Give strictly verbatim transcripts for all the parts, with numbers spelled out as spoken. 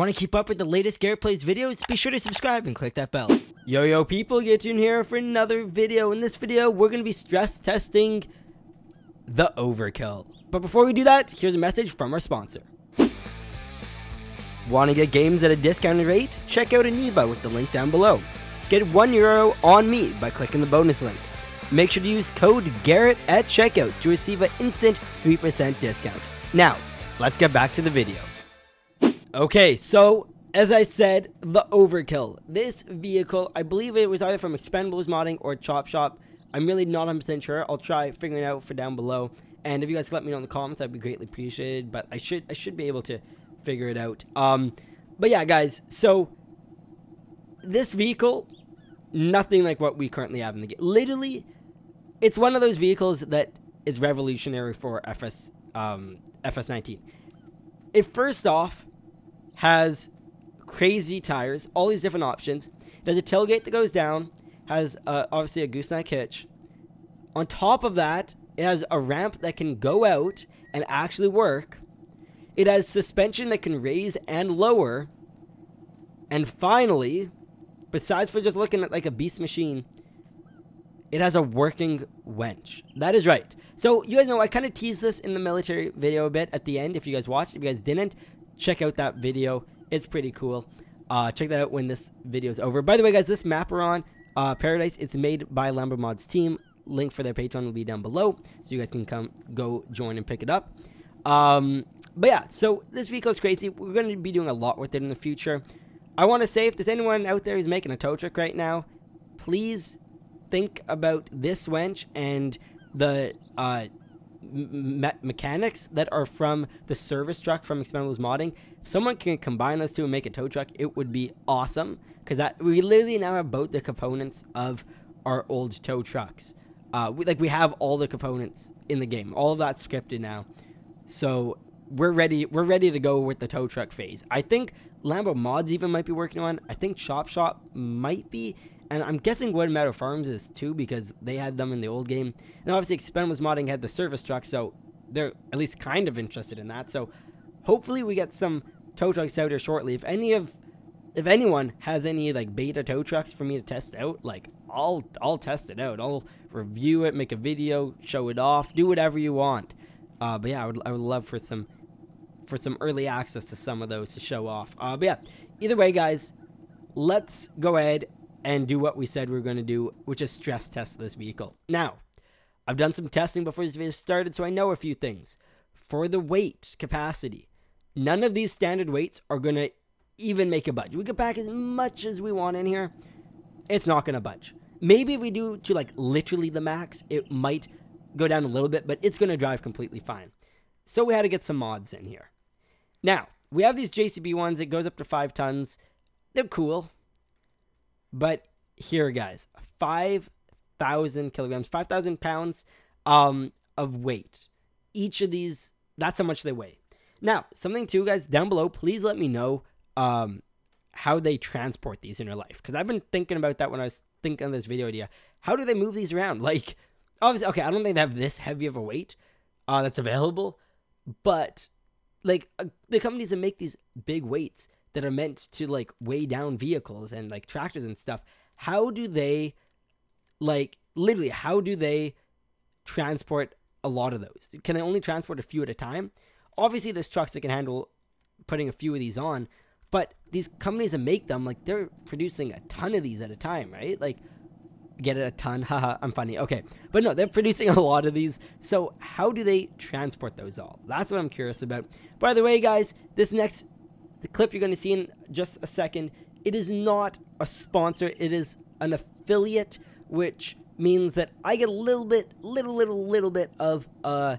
Want to keep up with the latest Garrett Plays videos? Be sure to subscribe and click that bell. Yo, yo, people, get in here for another video. In this video, we're going to be stress testing the Overkill. But before we do that, here's a message from our sponsor. Want to get games at a discounted rate? Check out Eneba with the link down below. Get one euro on me by clicking the bonus link. Make sure to use code Garrett at checkout to receive an instant three percent discount. Now, let's get back to the video. Okay, so as I said, the Overkill. This vehicle, I believe it was either from Expendables modding or Chop Shop. I'm really not one hundred percent sure. I'll try figuring it out for down below. And if you guys could let me know in the comments, that'd be greatly appreciated. But I should I should be able to figure it out. Um, but yeah, guys, so this vehicle, nothing like what we currently have in the game. Literally, it's one of those vehicles that is revolutionary for F S nineteen. It first off has crazy tires, all these different options. It has a tailgate that goes down, has uh, obviously a gooseneck hitch. On top of that, it has a ramp that can go out and actually work. It has suspension that can raise and lower. And finally, besides for just looking at like a beast machine, it has a working winch. That is right. So you guys know I kind of teased this in the military video a bit at the end. If you guys watched, if you guys didn't, check out that video. It's pretty cool. Uh, check that out when this video is over. By the way, guys, this map we're on, uh, Paradise, it's made by Lambo Mods team. Link for their Patreon will be down below, so you guys can come, go join and pick it up. Um, but yeah, so this vehicle is crazy. We're going to be doing a lot with it in the future. I want to say, if there's anyone out there who's making a tow truck right now, please think about this winch and the uh, me mechanics that are from the service truck from Expendables modding. If someone can combine those two and make a tow truck, it would be awesome, because that we literally now have both the components of our old tow trucks. Uh, we, like we have all the components in the game. All of that's scripted now, so we're ready. We're ready to go with the tow truck phase. I think Lambo Mods even might be working on. I think Chop Shop might be, and I'm guessing Wood Meadow Farms is too, because they had them in the old game. And obviously Expendables modding had the service truck, so they're at least kind of interested in that. So hopefully we get some tow trucks out here shortly. If any of, if anyone has any like beta tow trucks for me to test out, like I'll I'll test it out. I'll review it, make a video, show it off, do whatever you want. Uh, but yeah, I would I would love for some. for some early access to some of those to show off. Uh, but yeah, either way, guys, let's go ahead and do what we said we were going to do, which is stress test this vehicle. Now, I've done some testing before this video started, so I know a few things. For the weight capacity, none of these standard weights are going to even make a budge. We can pack as much as we want in here. It's not going to budge. Maybe if we do to like literally the max, it might go down a little bit, but it's going to drive completely fine. So we had to get some mods in here. Now, we have these J C B ones that goes up to five tons. They're cool. But here, guys, five thousand kilograms, five thousand pounds um, of weight. Each of these, that's how much they weigh. Now, something too, guys, down below, please let me know um, how they transport these in your life. Because I've been thinking about that when I was thinking of this video idea. How do they move these around? Like, obviously, okay, I don't think they have this heavy of a weight uh, that's available. But like uh, the companies that make these big weights that are meant to like weigh down vehicles and like tractors and stuff, how do they like literally how do they transport a lot of those? Can they only transport a few at a time? Obviously there's trucks that can handle putting a few of these on, but these companies that make them, like, they're producing a ton of these at a time, right? Like, get it, a ton, haha, I'm funny, okay. But no, they're producing a lot of these, so how do they transport those all? That's what I'm curious about. By the way, guys, this next the clip you're gonna see in just a second, it is not a sponsor, it is an affiliate, which means that I get a little bit, little, little, little bit of, uh,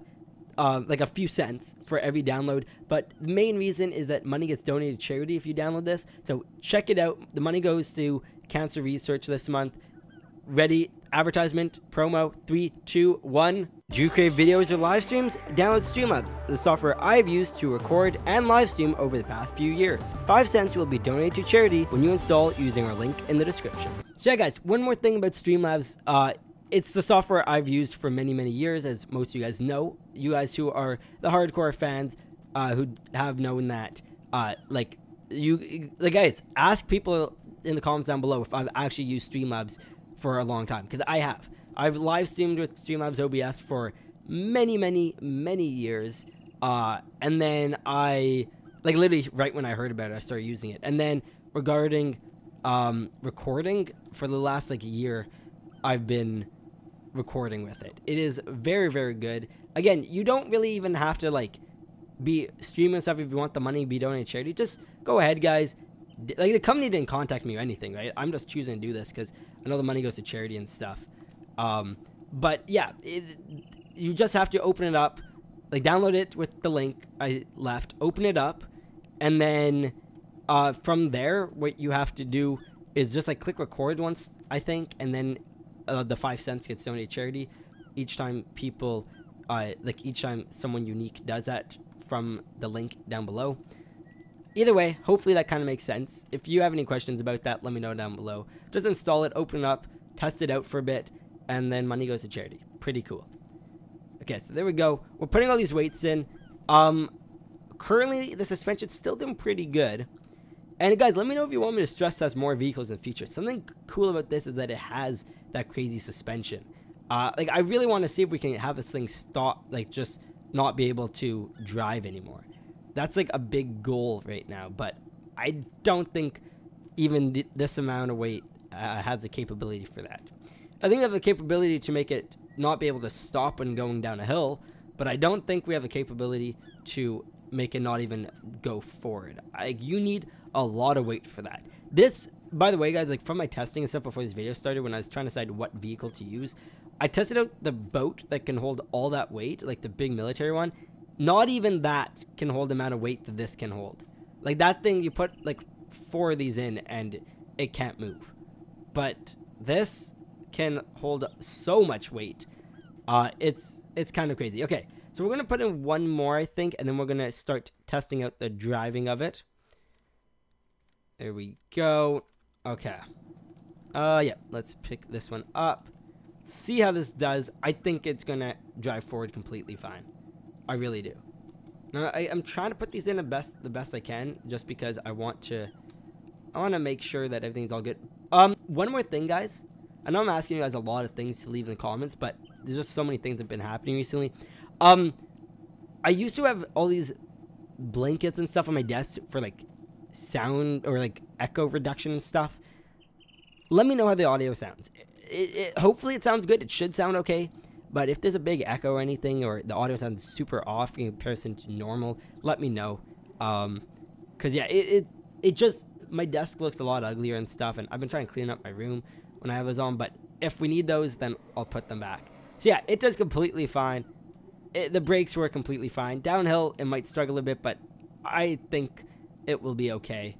uh, like a few cents for every download, but the main reason is that money gets donated to charity if you download this, so check it out. The money goes to cancer research this month. Ready, advertisement, promo, three, two, one. Do you create videos or live streams? Download Streamlabs, the software I've used to record and live stream over the past few years. Five cents will be donated to charity when you install using our link in the description. So yeah, guys, one more thing about Streamlabs. Uh, it's the software I've used for many, many years, as most of you guys know. You guys who are the hardcore fans uh, who have known that, uh, like, you like guys, ask people in the comments down below if I've actually used Streamlabs for a long time, because I have. I've live streamed with Streamlabs O B S for many, many, many years, uh, and then I like literally right when I heard about it, I started using it. And then regarding um, recording, for the last like year, I've been recording with it. It is very, very good. Again, you don't really even have to like be streaming stuff if you want the money to be donated to charity. Just go ahead, guys. Like, the company didn't contact me or anything, right? I'm just choosing to do this because I know the money goes to charity and stuff. Um, but yeah, it, you just have to open it up, like download it with the link I left, open it up, and then uh, from there, what you have to do is just like click record once, I think, and then uh, the five cents gets donated to charity each time people, uh, like each time someone unique does that from the link down below. Either way, hopefully that kind of makes sense. If you have any questions about that, let me know down below. Just install it, open it up, test it out for a bit, and then money goes to charity. Pretty cool. Okay, so there we go. We're putting all these weights in. Um, currently, the suspension's still doing pretty good. And guys, let me know if you want me to stress test more vehicles in the future. Something cool about this is that it has that crazy suspension. Uh, like, I really want to see if we can have this thing stop, like, just not be able to drive anymore. That's like a big goal right now, but I don't think even th this amount of weight uh, has the capability for that. I think we have the capability to make it not be able to stop when going down a hill, but I don't think we have the capability to make it not even go forward. I, you need a lot of weight for that. This, by the way, guys, like from my testing and stuff before this video started, when I was trying to decide what vehicle to use, I tested out the boat that can hold all that weight, like the big military one. Not even that can hold the amount of weight that this can hold. Like, that thing, you put, like, four of these in, and it can't move. But this can hold so much weight. Uh, it's it's kind of crazy. Okay, so we're going to put in one more, I think, and then we're going to start testing out the driving of it. There we go. Okay. Uh, yeah, let's pick this one up. See how this does. I think it's going to drive forward completely fine. I really do. Now, I, I'm trying to put these in the best the best I can, just because I want to I want to make sure that everything's all good. Um, one more thing, guys. I know I'm asking you guys a lot of things to leave in the comments, but there's just so many things that have been happening recently. Um, I used to have all these blankets and stuff on my desk for like sound or like echo reduction and stuff. Let me know how the audio sounds. It, it, hopefully it sounds good. It should sound okay. But if there's a big echo or anything, or the audio sounds super off in comparison to normal, let me know. Um, Cause yeah, it, it it just, my desk looks a lot uglier and stuff, and I've been trying to clean up my room when I have those on, but if we need those, then I'll put them back. So yeah, it does completely fine. It, the brakes were completely fine. Downhill, it might struggle a bit, but I think it will be okay.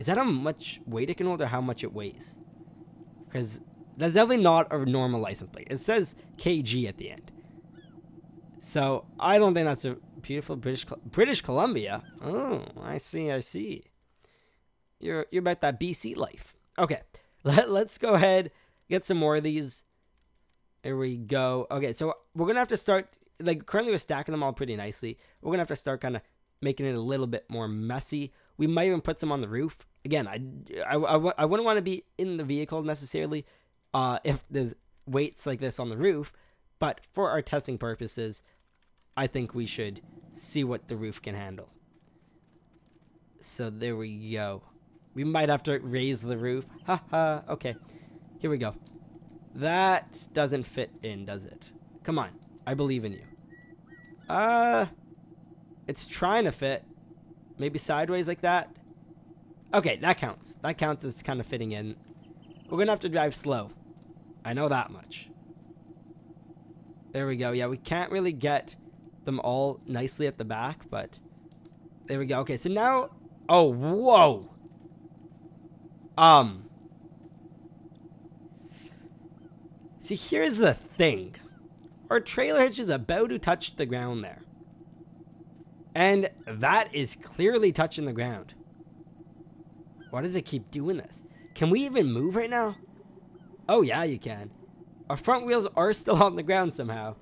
Is that how much weight it can hold, or how much it weighs? Cause that's definitely not a normal license plate. It says K G at the end. So, I don't think that's a beautiful British British Columbia. Oh, I see, I see. You're you're about that B C life. Okay, Let, let's go ahead, get some more of these. There we go. Okay, so we're going to have to start, like currently we're stacking them all pretty nicely. We're going to have to start kind of making it a little bit more messy. We might even put some on the roof. Again, I, I, I, I wouldn't want to be in the vehicle necessarily, Uh, if there's weights like this on the roof, but for our testing purposes, I think we should see what the roof can handle. So there we go. We might have to raise the roof. Haha, okay. Here we go. That doesn't fit in, does it? Come on, I believe in you. Uh, it's trying to fit. Maybe sideways like that. Okay, that counts. That counts as kind of fitting in. We're going to have to drive slow. I know that much. There we go. Yeah, we can't really get them all nicely at the back, but there we go. Okay, so now... Oh, whoa! Um. See, here's the thing. Our trailer hitch is about to touch the ground there. And that is clearly touching the ground. Why does it keep doing this? Can we even move right now? Oh yeah, you can. Our front wheels are still on the ground somehow.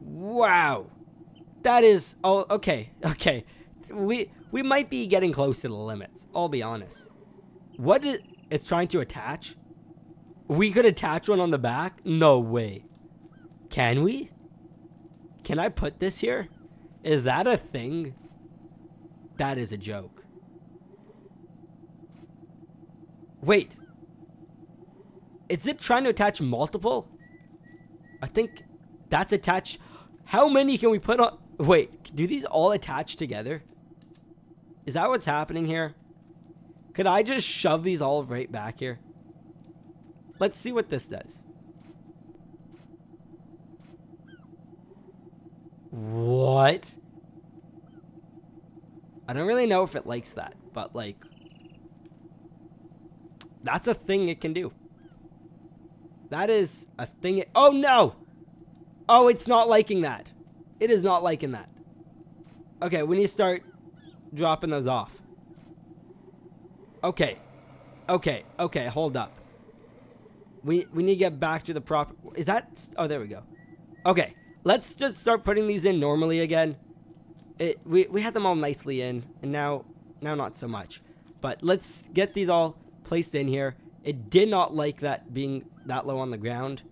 Wow. That is all. Okay, okay. we we might be getting close to the limits. I'll be honest. What is it's trying to attach? We could attach one on the back? No way. Can we? Can I put this here? Is that a thing? That is a joke. Wait. Is it trying to attach multiple? I think that's attached. How many can we put on? Wait, do these all attach together? Is that what's happening here? Could I just shove these all right back here? Let's see what this does. What? I don't really know if it likes that, but like, that's a thing it can do. That is a thing it, oh no! Oh, it's not liking that. It is not liking that. Okay, we need to start dropping those off. Okay. Okay, okay, hold up. We, we need to get back to the proper, is that, oh, there we go. Okay, let's just start putting these in normally again. It, we, we had them all nicely in, and now, now not so much. But let's get these all placed in here. It did not like that being that low on the ground.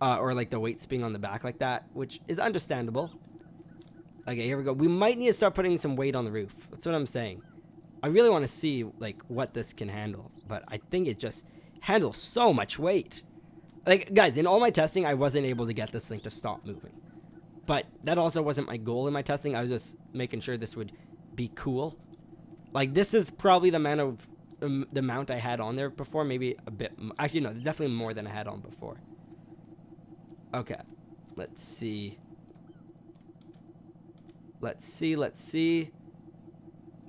Uh, or like the weights being on the back like that, which is understandable. Okay, here we go. We might need to start putting some weight on the roof. That's what I'm saying. I really want to see like what this can handle, but I think it just handles so much weight. Like guys, in all my testing, I wasn't able to get this thing to stop moving. But that also wasn't my goal in my testing. I was just making sure this would be cool. Like this is probably the amount of um, the amount I had on there before, maybe a bit. Actually, no, definitely more than I had on before. Okay, let's see. Let's see, let's see.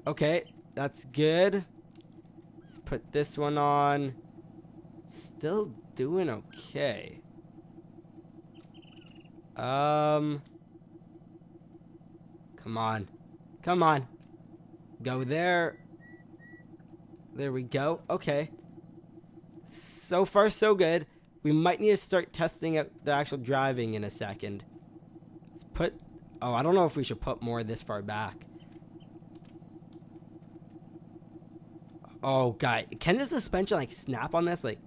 Okay, that's good. Let's put this one on. Still doing okay. Um, come on, come on. Go there. There we go, okay. So far, so good. We might need to start testing out the actual driving in a second. Let's put... Oh, I don't know if we should put more this far back. Oh, God. Can the suspension, like, snap on this? Like,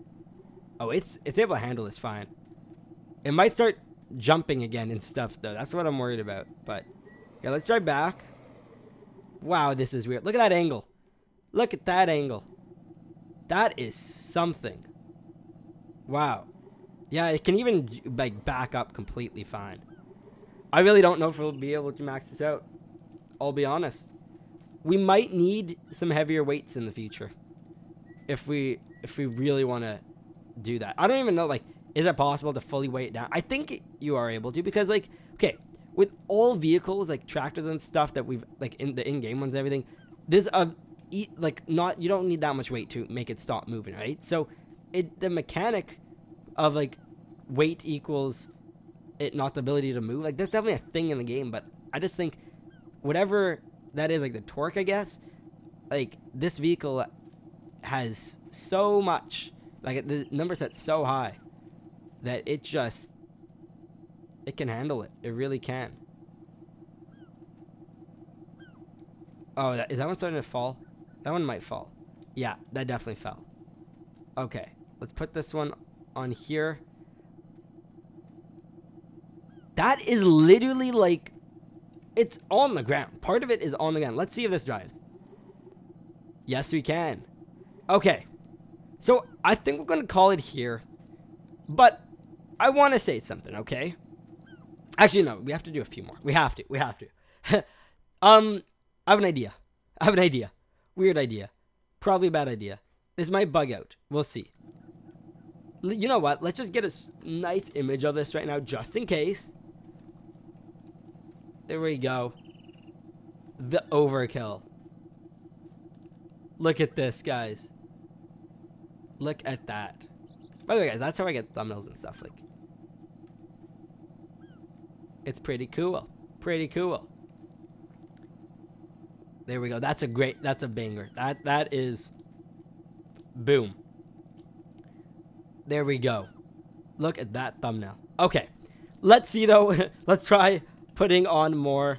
oh, it's it's able to handle this fine. It might start jumping again and stuff, though. That's what I'm worried about. But, yeah, let's drive back. Wow, this is weird. Look at that angle. Look at that angle. That is something. Wow. Yeah, it can even like back up completely fine. I really don't know if we'll be able to max this out. I'll be honest. We might need some heavier weights in the future. If we if we really want to do that. I don't even know, like, is it possible to fully weigh it down? I think you are able to, because like, okay, with all vehicles, like tractors and stuff that we've, like in the in-game ones and everything, there's a, like not, you don't need that much weight to make it stop moving, right? So it, the mechanic of like weight equals it not the ability to move, like that's definitely a thing in the game, but I just think whatever that is, like the torque, I guess, like this vehicle has so much, like the number set's so high that it just, it can handle it. It really can. Oh, that, is that one starting to fall? That one might fall. Yeah, that definitely fell. Okay, let's put this one on here. That is literally like, it's on the ground. Part of it is on the ground. Let's see if this drives. Yes, we can. Okay, so I think we're gonna call it here, but I wanna say something, okay? Actually, no, we have to do a few more. We have to, we have to. um, I have an idea. I have an idea. Weird idea. Probably a bad idea. This might bug out. We'll see. L you know what? Let's just get a nice image of this right now, just in case. There we go. The Overkill. Look at this, guys. Look at that. By the way, guys, that's how I get thumbnails and stuff. Like, it's pretty cool. Pretty cool. There we go. That's a great. That's a banger. That that is. Boom. There we go. Look at that thumbnail. Okay. Let's see though. Let's try putting on more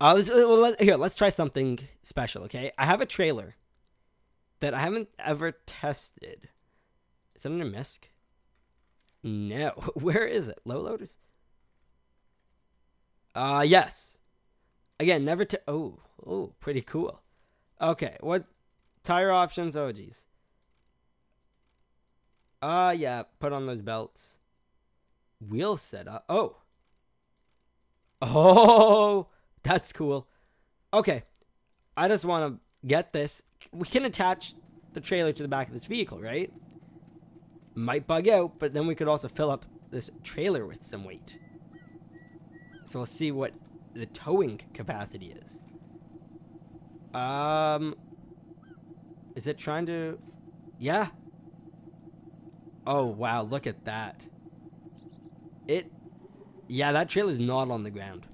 Uh, let's, well, let's, here, let's try something special, okay? I have a trailer that I haven't ever tested. Is it under misc? No. Where is it? Low loaders? Uh, yes. Again, never to. Oh, oh, pretty cool. Okay, what tire options? Oh, geez. Ah, uh, yeah, put on those belts. Wheel setup. Oh. Oh, that's cool. Okay, I just want to get this. We can attach the trailer to the back of this vehicle, right? Might bug out, but then we could also fill up this trailer with some weight. So we'll see what the towing capacity is. Um, is it trying to? Yeah. Oh, wow, look at that. It, yeah, that trailer is not on the ground.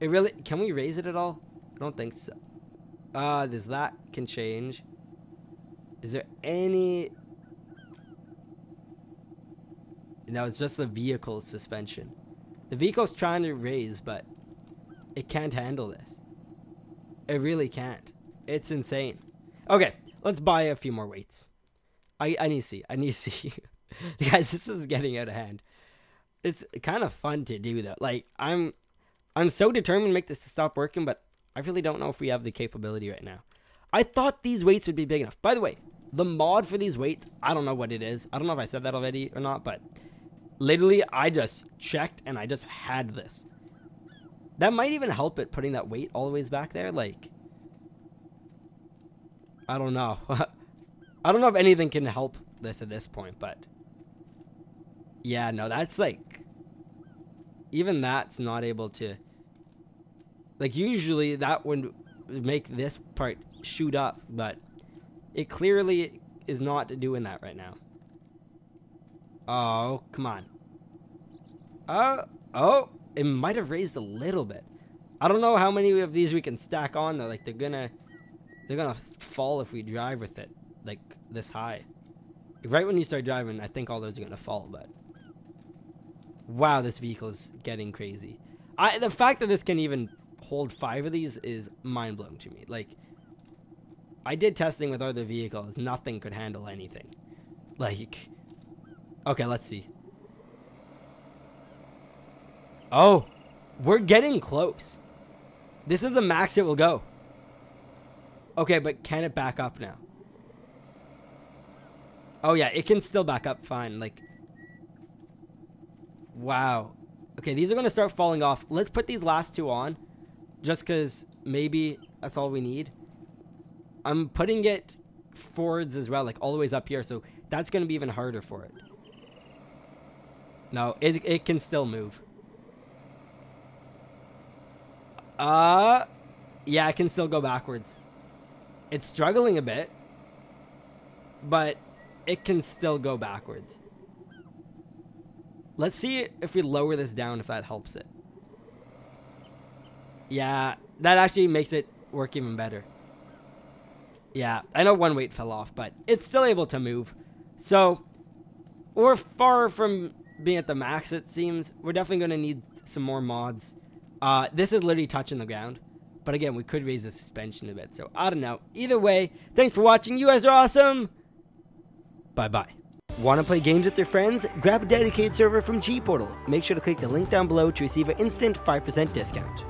It really, can we raise it at all? I don't think so. Uh, there's that can change. Is there any? No, it's just the vehicle's suspension. The vehicle's trying to raise, but it can't handle this. It really can't. It's insane. Okay, let's buy a few more weights. I, I need to see. I need to see. Guys, this is getting out of hand. It's kind of fun to do, though. Like, I'm I'm so determined to make this to stop working, but I really don't know if we have the capability right now. I thought these weights would be big enough. By the way, the mod for these weights, I don't know what it is. I don't know if I said that already or not, but literally, I just checked, and I just had this. That might even help it, putting that weight all the way back there. Like, I don't know. I don't know if anything can help this at this point, but yeah, no, that's like, even that's not able to, like, usually that would make this part shoot up, but it clearly is not doing that right now. Oh, come on. Uh, oh, it might have raised a little bit. I don't know how many of these we can stack on, though. Like, they're gonna, they're gonna fall if we drive with it, like, this high. Right when you start driving, I think all those are gonna fall, but wow, this vehicle is getting crazy. I, the fact that this can even hold five of these is mind-blowing to me. Like, I did testing with other vehicles. Nothing could handle anything. Like, okay, let's see. Oh, we're getting close. This is the max it will go. Okay, but can it back up now? Oh, yeah, it can still back up fine. Like, wow. Okay, these are going to start falling off. Let's put these last two on just because maybe that's all we need. I'm putting it forwards as well, like all the way up here, so that's going to be even harder for it. No, it, it can still move. Uh, yeah, it can still go backwards. It's struggling a bit, but it can still go backwards. Let's see if we lower this down, if that helps it. Yeah, that actually makes it work even better. Yeah, I know one weight fell off, but it's still able to move. So we're far from being at the max, it seems. We're definitely going to need some more mods. Uh, this is literally touching the ground. But again, we could raise the suspension a bit. So I don't know. Either way, thanks for watching. You guys are awesome. Bye-bye. Want to play games with your friends? Grab a dedicated server from G-Portal. Make sure to click the link down below to receive an instant five percent discount.